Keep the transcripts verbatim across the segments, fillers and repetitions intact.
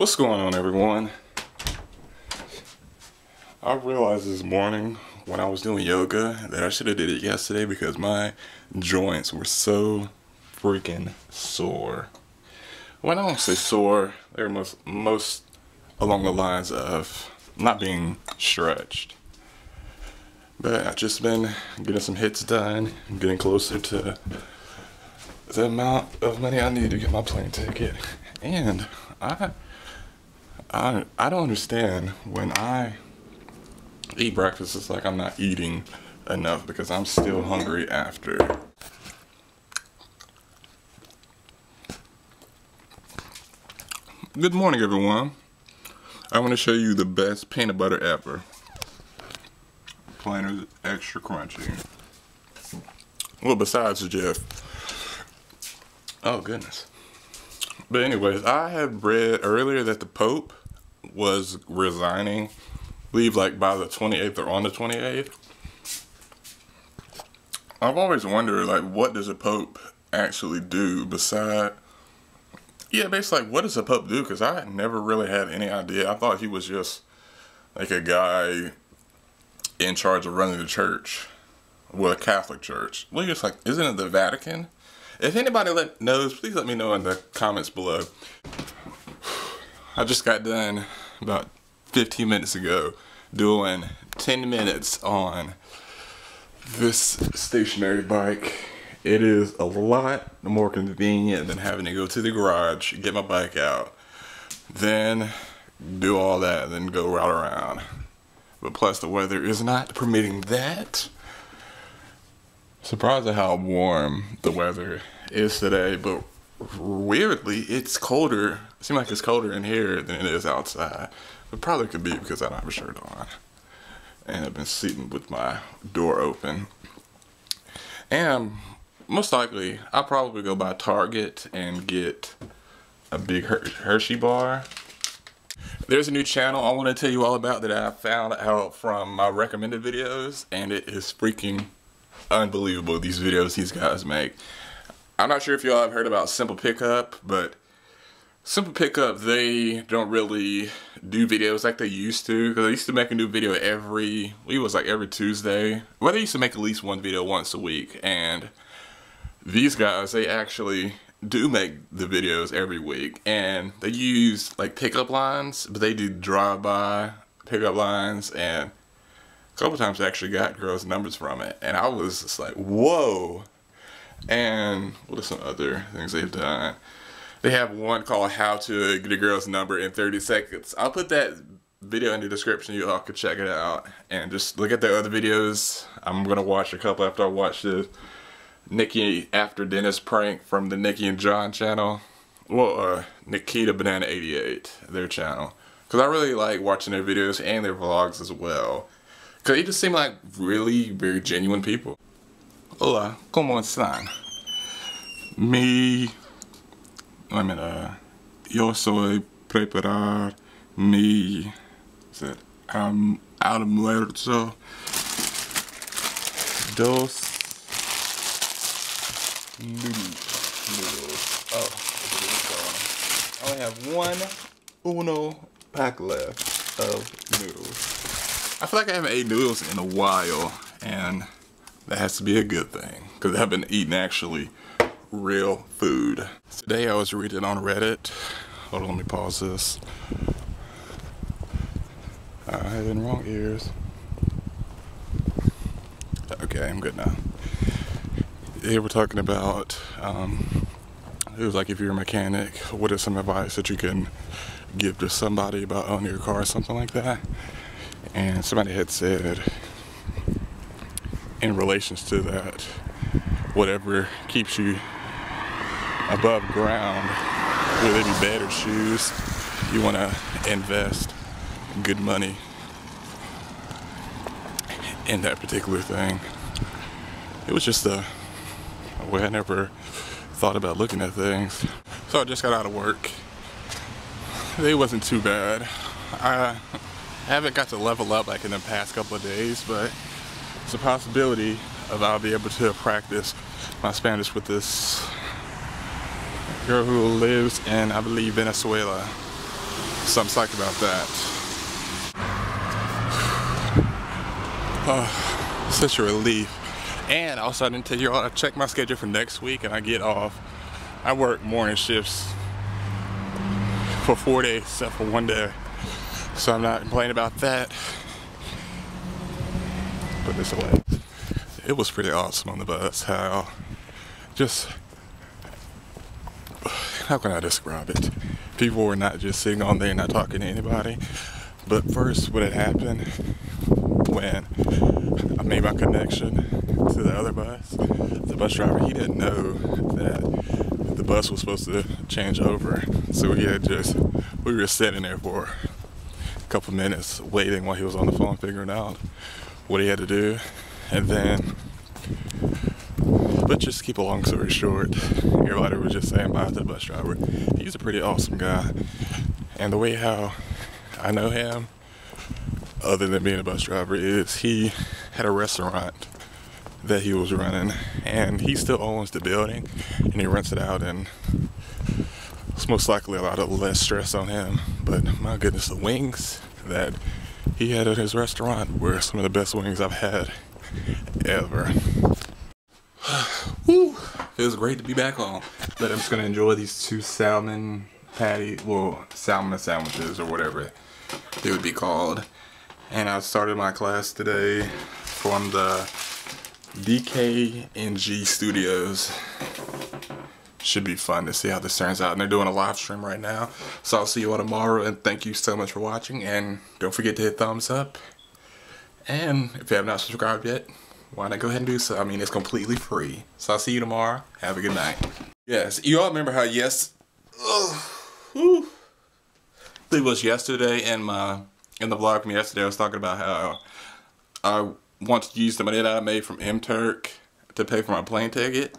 What's going on, everyone? I realized this morning when I was doing yoga that I should have did it yesterday because my joints were so freaking sore. When I say sore, they're most, most along the lines of not being stretched. But I've just been getting some hits done, getting closer to the amount of money I need to get my plane ticket. And I, I, I don't understand when I eat breakfast, it's like I'm not eating enough because I'm still hungry after. Good morning, everyone. I want to show you the best peanut butter ever. Plain extra crunchy. Well, besides Jeff. Oh, goodness. But anyways, I had read earlier that the Pope was resigning. Leave like by the twenty-eighth or on the twenty-eighth. I've always wondered, like, what does a Pope actually do beside, yeah, basically, like, what does a Pope do? Because I never really had any idea. I thought he was just like a guy in charge of running the church, well, a Catholic church. Well, you're just like, isn't it the Vatican? If anybody let, knows, please let me know in the comments below. I just got done about fifteen minutes ago doing ten minutes on this stationary bike. It is a lot more convenient than having to go to the garage, get my bike out, then do all that, and then go right around. But plus the weather is not permitting that. Surprised at how warm the weather is today, but weirdly it's colder. It seems like it's colder in here than it is outside. It probably could be because I don't have a shirt on. And I've been sleeping with my door open. And most likely, I'll probably go by Target and get a big Her Hershey bar. There's a new channel I want to tell you all about that I found out from my recommended videos. And it is freaking unbelievable, these videos these guys make. I'm not sure if y'all have heard about Simple Pickup, but Simple Pickup, they don't really do videos like they used to, because they used to make a new video every, it was like every Tuesday. Well, they used to make at least one video once a week, and these guys, they actually do make the videos every week, and they use like pickup lines, but they do drive-by pickup lines, and a couple times I actually got girls' numbers from it, and I was just like, whoa. And what are some other things they've done? They have one called How to Get a Girl's Number in thirty Seconds. I'll put that video in the description. You all can check it out. And just look at the other videos. I'm going to watch a couple after I watch this Nikki After Dennis prank from the Nikki and John channel. Well, uh, Nikita Banana eighty-eight, their channel. Because I really like watching their videos and their vlogs as well. Because they just seem like really, very genuine people. Hola, como están? Me... I mean, uh, yo soy preparar mi, is it, um, almuerzo, dos noodles. Oh, I only have one, uno pack left of noodles. I feel like I haven't ate noodles in a while, and that has to be a good thing, because I've been eating actually real food. Today I was reading on Reddit. Hold on, let me pause this. I had in wrong ears. Okay, I'm good now. They were talking about, um, it was like if you're a mechanic, what is some advice that you can give to somebody about owning your car or something like that? And somebody had said, in relations to that, whatever keeps you above ground, whether it be bed or shoes, you want to invest good money in that particular thing. It was just a way I never thought about looking at things. So I just got out of work. It wasn't too bad. I haven't got to level up like in the past couple of days, but it's a possibility of I'll be able to practice my Spanish with this girl who lives in, I believe, Venezuela. So I'm psyched about that. Oh, such a relief. And also, I didn't tell you all, I checked my schedule for next week and I get off. I work morning shifts for four days except for one day. So I'm not complaining about that. Put this away. It was pretty awesome on the bus how just, how can I describe it? People were not just sitting on there and not talking to anybody. But first, what had happened when I made my connection to the other bus, the bus driver, he didn't know that the bus was supposed to change over. So we had just, we were sitting there for a couple minutes waiting while he was on the phone figuring out what he had to do. And then, but just to keep a long story short, everybody was just saying bye to the bus driver. He's a pretty awesome guy. And the way how I know him, other than being a bus driver, is he had a restaurant that he was running, and he still owns the building and he rents it out, and it's most likely a lot of less stress on him. But my goodness, the wings that he had at his restaurant were some of the best wings I've had ever. Woo! Feels great to be back home. But I'm just gonna enjoy these two salmon patty, well, salmon sandwiches or whatever they would be called. And I started my class today from the D K N G Studios. Should be fun to see how this turns out. And they're doing a live stream right now. So I'll see you all tomorrow. And thank you so much for watching. And don't forget to hit thumbs up. And if you have not subscribed yet, why not go ahead and do so? I mean, it's completely free. So I'll see you tomorrow. Have a good night. Yes, you all remember how yes... Ugh, I think it was yesterday in my in the vlog from yesterday, I was talking about how I want to use the money that I made from MTurk to pay for my plane ticket.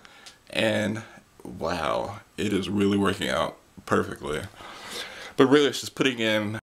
And wow, it is really working out perfectly. But really, it's just putting in